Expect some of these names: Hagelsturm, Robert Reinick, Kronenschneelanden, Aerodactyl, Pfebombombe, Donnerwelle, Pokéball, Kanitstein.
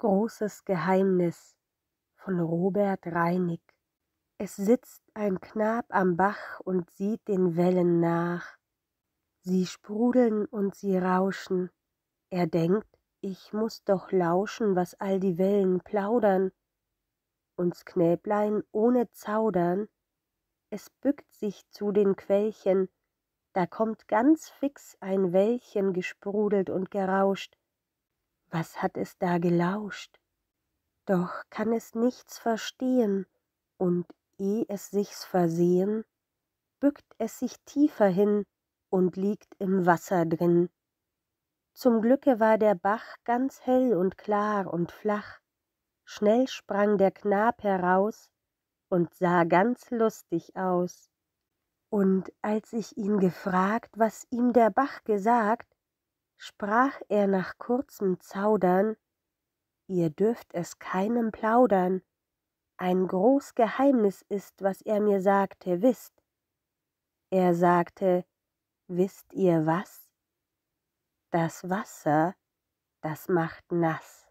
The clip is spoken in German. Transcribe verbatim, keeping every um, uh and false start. Großes Geheimnis von Robert Reinick. Es sitzt ein Knab am Bach und sieht den Wellen nach. Sie sprudeln und sie rauschen. Er denkt, ich muß doch lauschen, was all die Wellen plaudern. Und's Knäblein ohne Zaudern, es bückt sich zu den Quellchen, da kommt ganz fix ein Wellchen gesprudelt und gerauscht. Was hat es da gelauscht? Doch kann es nichts verstehen, und ehe es sich's versehen, bückt es sich tiefer hin und liegt im Wasser drin. Zum Glücke war der Bach ganz hell und klar und flach. Schnell sprang der Knab heraus und sah ganz lustig aus. Und als ich ihn gefragt, was ihm der Bach gesagt, sprach er nach kurzem Zaudern: Ihr dürft es keinem plaudern. Ein groß Geheimnis ist, was er mir sagte, wisst. Er sagte: Wisst ihr was? Das Wasser, das macht nass.